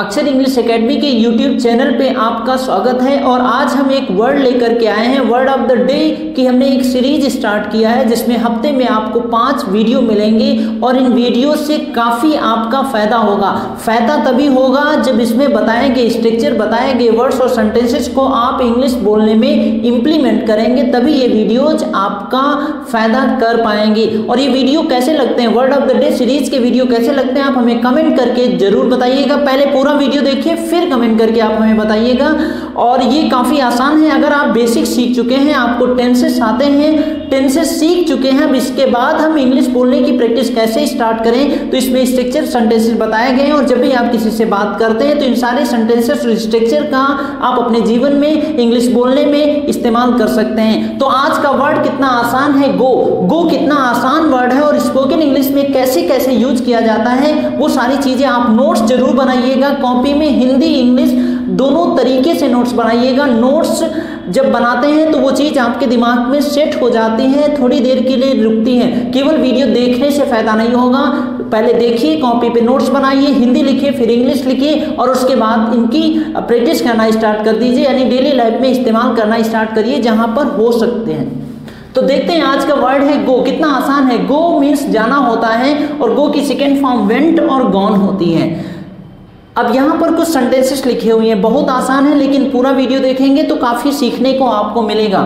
अक्षर English academy के YouTube channel पे आपका स्वागत है। और आज हम एक वर्ड लेकर के आए हैं, वर्ड ऑफ द डे की हमने एक सीरीज स्टार्ट किया है जिसमें हफ्ते में आपको 5 वीडियो मिलेंगे और इन वीडियो से काफ़ी आपका फ़ायदा होगा। फ़ायदा तभी होगा जब इसमें बताए गए स्ट्रक्चर, बताए गए वर्ड्स और सेंटेंसेस को आप इंग्लिश बोलने में इम्प्लीमेंट करेंगे, तभी ये वीडियोज आपका फ़ायदा कर पाएंगे। और ये वीडियो कैसे लगते हैं, word of the day series के वीडियो कैसे लगते हैं, आप हमें कमेंट करके ज़रूर बताइएगा। पहले पूरा वीडियो देखिए फिर कमेंट करके आप हमें बताइएगा। और ये काफ़ी आसान है, अगर आप बेसिक सीख चुके हैं, आपको टेंसेस आते हैं, टेंसेस सीख चुके हैं, अब इसके बाद हम इंग्लिश बोलने की प्रैक्टिस कैसे स्टार्ट करें, तो इसमें स्ट्रक्चर सेंटेंसेस बताए गए हैं। और जब भी आप किसी से बात करते हैं तो इन सारे सेंटेंसेस और स्ट्रक्चर का आप अपने जीवन में इंग्लिश बोलने में इस्तेमाल कर सकते हैं। तो आज का वर्ड कितना आसान है, गो। गो कितना आसान वर्ड है और स्पोकन इंग्लिश में कैसे कैसे यूज किया जाता है वो सारी चीज़ें आप नोट्स जरूर बनाइएगा। कॉपी में हिंदी इंग्लिश दोनों तरीके से नोट्स बनाइएगा। नोट्स जब बनाते हैं तो वो चीज़ आपके दिमाग में सेट हो जाती है, थोड़ी देर के लिए रुकती है। केवल वीडियो देखने से फ़ायदा नहीं होगा, पहले देखिए, कॉपी पे नोट्स बनाइए, हिंदी लिखिए फिर इंग्लिश लिखिए और उसके बाद इनकी प्रैक्टिस करना स्टार्ट कर दीजिए, यानी डेली लाइफ में इस्तेमाल करना स्टार्ट करिए जहाँ पर हो सकते हैं। तो देखते हैं आज का वर्ड है गो, कितना आसान है। गो मीन्स जाना होता है और गो की सेकेंड फॉर्म वेंट और गॉन होती है। अब यहाँ पर कुछ सेंटेंसेस लिखे हुए हैं, बहुत आसान है लेकिन पूरा वीडियो देखेंगे तो काफ़ी सीखने को आपको मिलेगा।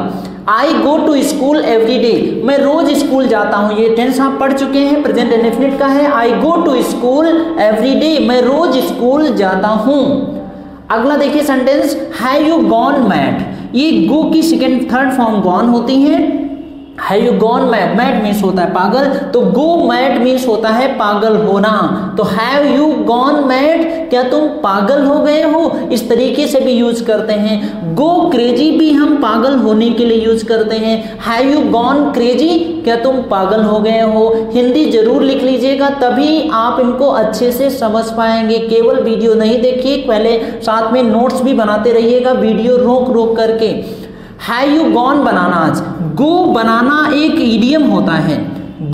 I go to school every day, मैं रोज़ स्कूल जाता हूँ। ये टेंस आप पढ़ चुके हैं, प्रेजेंट इंडेफिनिट का है। I go to school every day, मैं रोज़ स्कूल जाता हूँ। अगला देखिए sentence, have you gone mad. ये गो की सेकेंड थर्ड फॉर्म गॉन होती है। Have you gone mad, mad means होता है पागल, तो गो मैड मीन्स होता है पागल होना। तो हैव यू गॉन मैड, क्या तुम पागल हो गए हो, इस तरीके से भी यूज करते हैं। गो क्रेजी भी हम पागल होने के लिए यूज करते हैं। हैव यू गॉन क्रेजी, क्या तुम पागल हो गए हो। हिंदी जरूर लिख लीजिएगा, तभी आप इनको अच्छे से समझ पाएंगे। केवल वीडियो नहीं देखिए, पहले साथ में नोट्स भी बनाते रहिएगा, वीडियो रोक रोक करके। Have you gone bananas, go banana एक इडियम होता है।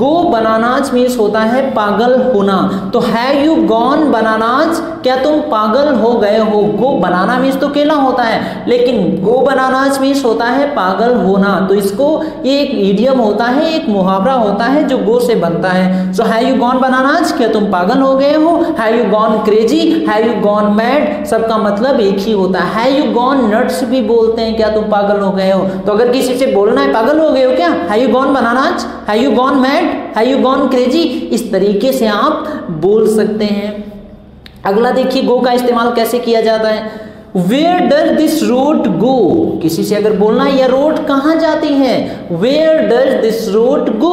गो बनानाज मीन्स होता है पागल होना। तो हैव यू गॉन बनानाज, क्या तुम पागल हो गए हो। गो बनाना मीन्स तो केला होता है, लेकिन गो बनानाज मीन्स होता है पागल होना। तो इसको ये एक इडियम होता है, एक मुहावरा होता है जो गो से बनता है। So have you gone bananas, क्या तुम पागल हो गए हो। Have you gone crazy, have you gone mad, सबका मतलब एक ही होता है। हैव यू गॉन नट्स भी बोलते हैं, क्या तुम पागल हो गए हो। तो अगर किसी से बोलना है पागल हो गए हो क्या, have you gone bananas, have you gone mad, have you gone crazy, इस तरीके से आप बोल सकते हैं। अगला देखिए, गो का इस्तेमाल कैसे किया जाता है। Where does this road go? किसी से अगर बोलना है यह रोड कहाँ जाती है, Where does this road go?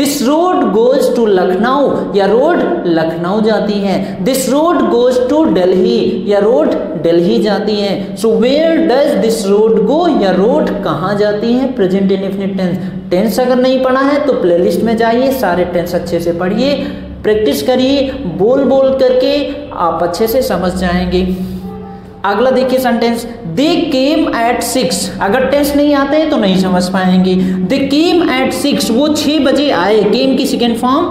This road goes to Lucknow, यह रोड लखनऊ जाती है। This road goes to Delhi, यह रोड दिल्ली जाती है। So where does this road go? यह रोड कहाँ जाती है, प्रेजेंट इंडेफिनिट टेंस। टेंस अगर नहीं पढ़ा है तो प्लेलिस्ट में जाइए, सारे टेंस अच्छे से पढ़िए, प्रैक्टिस करिए, बोल बोल करके आप अच्छे से समझ जाएंगे। अगला देखिए सेंटेंस, दे केम एट 6। अगर टेंस नहीं आते हैं तो नहीं समझ पाएंगे। दे केम एट 6, वो 6 बजे आए। केम की सेकेंड फॉर्म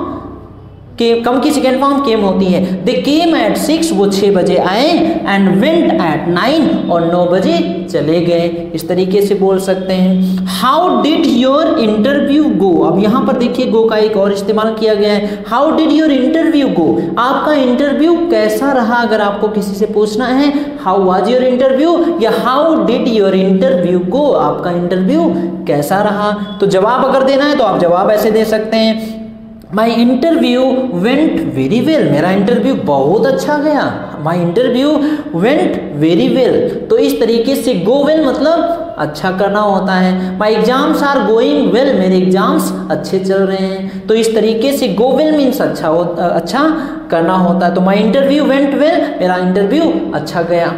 कम की सेकेंड फॉर्म केम होती है। दे केम एट 6, वो 6 बजे आए। एंड वेंट एट 9, और 9 बजे चले गए, इस तरीके से बोल सकते हैं। How did your interview go. अब यहाँ पर देखिए गो का एक और इस्तेमाल किया गया है। How did your interview go, आपका इंटरव्यू कैसा रहा। अगर आपको किसी से पूछना है हाउ वाज योर इंटरव्यू या how did your interview go, आपका इंटरव्यू कैसा रहा। तो जवाब अगर देना है तो आप जवाब ऐसे दे सकते हैं, my interview went very well, मेरा इंटरव्यू बहुत अच्छा गया। My interview went very well, तो इस तरीके से गो वेल मतलब अच्छा करना होता है। My exams are going well, मेरे एग्जाम्स अच्छे चल रहे हैं। तो इस तरीके से गो वेल मीन्स अच्छा करना होता है। तो माई इंटरव्यू वेंट वेल, मेरा इंटरव्यू अच्छा गया।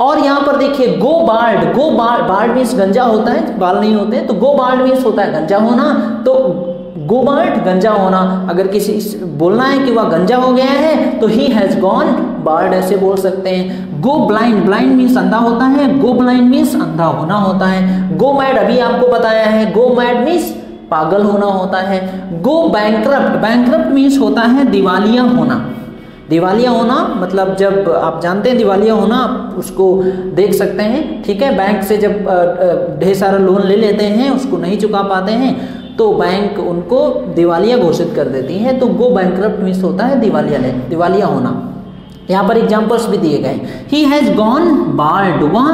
और यहाँ पर देखिए go bald. Go bald means गंजा होता है, बाल नहीं होते, तो गो बाल्ड मीन्स होता है गंजा होना। तो गो बाल्ड गंजा होना, अगर किसी बोलना है कि वह गंजा हो गया है तो ही हैज़ गॉन बाल्ड, ऐसे बोल सकते हैं। गो ब्लाइंड, ब्लाइंड मीन्स अंधा होता है। गो ब्लाइंड मीन्स अंधा होना होता है। गो मैड अभी आपको बताया है, गो मैड मीन्स पागल होना होता है। गो बैंकरप्ट, बैंकरप्ट मीन्स होता है दिवालिया होना। दिवालिया होना मतलब जब आप जानते हैं दिवालिया होना, आप उसको देख सकते हैं, ठीक है। बैंक से जब ढेर सारा लोन ले लेते हैं, उसको नहीं चुका पाते हैं तो बैंक उनको दिवालिया घोषित कर देती है, तो वो बैंकरप्ट मींस होता है दिवालिया होना। यहाँ पर एग्जाम्पल्स भी दिए गए, ही हैज गॉन बाल्ड, वह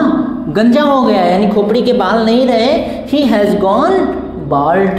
गंजा हो गया यानी खोपड़ी के बाल नहीं रहे, he has gone bald.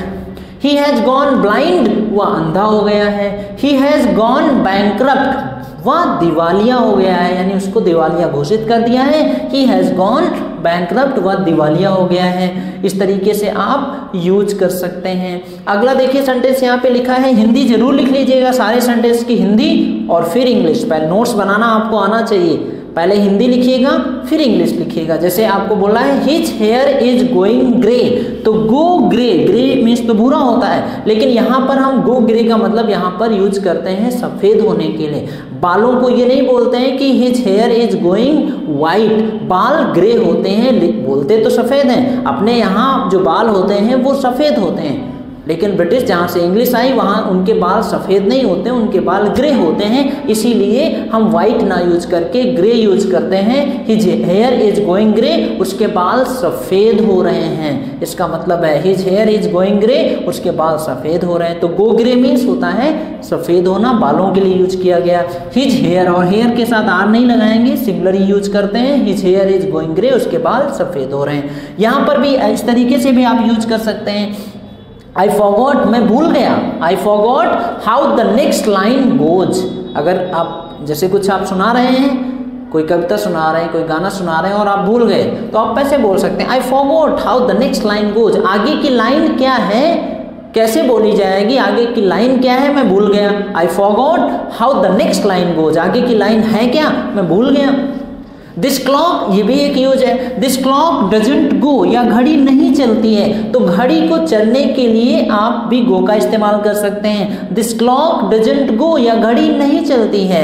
He has gone blind, वह अंधा हो गया है। He has gone bankrupt, वह दिवालिया हो गया है यानी उसको दिवालिया घोषित कर दिया है। He has gone bankrupt, वह दिवालिया हो गया है। इस तरीके से आप यूज कर सकते हैं। अगला देखिए सेंटेंस यहाँ पे लिखा है, हिंदी जरूर लिख लीजिएगा सारे सेंटेंस की, हिंदी और फिर इंग्लिश। पहले नोट्स बनाना आपको आना चाहिए, पहले हिंदी लिखिएगा फिर इंग्लिश लिखिएगा। जैसे आपको बोला है his hair is going grey, तो गो ग्रे, ग्रे मीन्स तो भूरा होता है, लेकिन यहाँ पर हम गो ग्रे का मतलब यहाँ पर यूज करते हैं सफेद होने के लिए। बालों को ये नहीं बोलते हैं कि his hair is going white, बाल ग्रे होते हैं, बोलते तो सफेद हैं, अपने यहाँ जो बाल होते हैं वो सफेद होते हैं, लेकिन ब्रिटिश जहाँ से इंग्लिश आई वहाँ उनके बाल सफ़ेद नहीं होते, उनके बाल ग्रे होते हैं, इसीलिए हम वाइट ना यूज करके ग्रे यूज करते हैं। His hair is going grey, उसके बाल सफ़ेद हो रहे हैं, इसका मतलब है his hair is going grey, उसके बाल सफ़ेद हो रहे हैं। तो गो ग्रे मीन्स होता है सफ़ेद होना, बालों के लिए यूज किया गया। हिज हेयर, और हेयर के साथ आर नहीं लगाएंगे, सिमिलर ही यूज करते हैं। His hair is going grey, उसके बाल सफ़ेद हो रहे हैं। यहाँ पर भी इस तरीके से भी आप यूज कर सकते हैं। I forgot, मैं भूल गया। I forgot how the next line goes। अगर आप जैसे कुछ आप सुना रहे हैं, कोई कविता सुना रहे हैं, कोई गाना सुना रहे हैं और आप भूल गए, तो आप कैसे बोल सकते हैं I forgot how the next line goes। आगे की लाइन क्या है, कैसे बोली जाएगी, आगे की लाइन क्या है मैं भूल गया। I forgot how the next line goes, आगे की लाइन है क्या मैं भूल गया। दिस क्लॉक, ये भी एक यूज है। दिस क्लॉक डजेंट गो, या घड़ी नहीं चलती है, तो घड़ी को चलने के लिए आप भी गो का इस्तेमाल कर सकते हैं। दिस क्लॉक डजेंट गो, या घड़ी नहीं चलती है।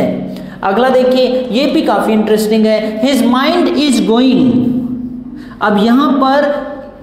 अगला देखिए, ये भी काफी इंटरेस्टिंग है, हिज माइंड इज गोइंग। अब यहाँ पर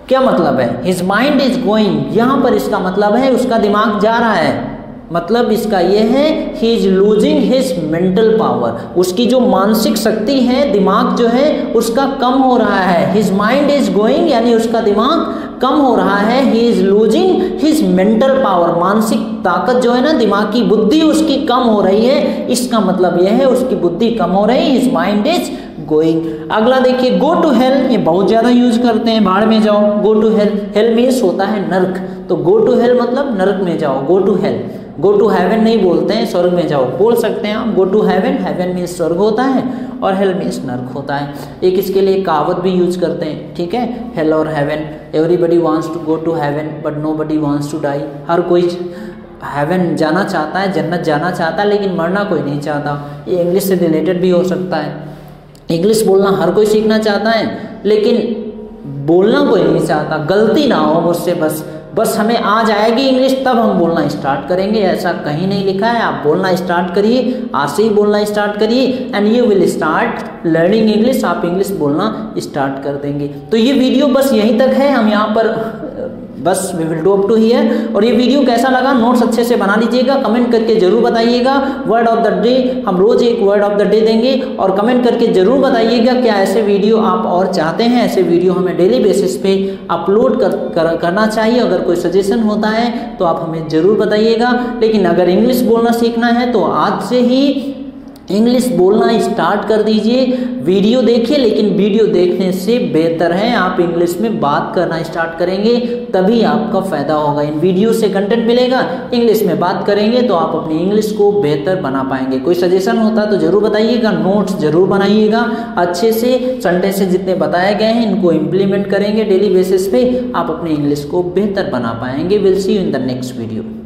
क्या मतलब है, हिज माइंड इज गोइंग, यहाँ पर इसका मतलब है उसका दिमाग जा रहा है, मतलब इसका ये है he is losing his mental power, उसकी जो मानसिक शक्ति है, दिमाग जो है उसका कम हो रहा है। हिज माइंड इज गोइंग यानी उसका दिमाग कम हो रहा है। He is losing his mental power, मानसिक ताकत जो है ना, दिमाग की बुद्धि उसकी कम हो रही है, इसका मतलब यह है उसकी बुद्धि कम हो रही है। His mind is going. अगला देखिए, गो टू हेल, ये बहुत ज्यादा यूज करते हैं, भाड़ में जाओ। Go to hell, hell means होता है नर्क, तो गो टू हेल मतलब नर्क में जाओ। Go to hell, go to heaven नहीं बोलते हैं, स्वर्ग में जाओ बोल सकते हैं आप। Go to heaven, heaven means स्वर्ग होता है और हेल मीन्स नर्क होता है। एक इसके लिए कहावत भी यूज करते हैं, ठीक है, हेल और heaven. Everybody wants to go to heaven but nobody wants to die, हर कोई हेवन जाना चाहता है, जन्नत जाना चाहता है, लेकिन मरना कोई नहीं चाहता। ये इंग्लिश से रिलेटेड भी हो सकता है। इंग्लिश बोलना हर कोई सीखना चाहता है, लेकिन बोलना कोई नहीं चाहता। गलती ना हो मुझसे, बस हमें आ जाएगी इंग्लिश तब हम बोलना स्टार्ट करेंगे, ऐसा कहीं नहीं लिखा है। आप बोलना स्टार्ट करिए, आज से ही बोलना स्टार्ट करिए, and you will start learning English, आप इंग्लिश बोलना स्टार्ट कर देंगे। तो ये वीडियो बस यहीं तक है, हम यहाँ पर बस we will do up to here. और ये वीडियो कैसा लगा, नोट्स अच्छे से बना लीजिएगा, कमेंट करके जरूर बताइएगा। वर्ड ऑफ द डे, हम रोज़ एक वर्ड ऑफ द डे देंगे, और कमेंट करके जरूर बताइएगा क्या ऐसे वीडियो आप और चाहते हैं। ऐसे वीडियो हमें डेली बेसिस पे अपलोड करना चाहिए। अगर कोई सजेशन होता है तो आप हमें ज़रूर बताइएगा। लेकिन अगर इंग्लिश बोलना सीखना है तो आज से ही इंग्लिश बोलना स्टार्ट कर दीजिए। वीडियो देखिए, लेकिन वीडियो देखने से बेहतर है आप इंग्लिश में बात करना स्टार्ट करेंगे, तभी आपका फ़ायदा होगा। इन वीडियो से कंटेंट मिलेगा, इंग्लिश में बात करेंगे तो आप अपनी इंग्लिश को बेहतर बना पाएंगे। कोई सजेशन होता तो ज़रूर बताइएगा, नोट्स ज़रूर बनाइएगा अच्छे से। सेंटेंसेस जितने बताए गए हैं इनको इम्प्लीमेंट करेंगे डेली बेसिस पे, आप अपनी इंग्लिश को बेहतर बना पाएंगे। Will see you in the next video.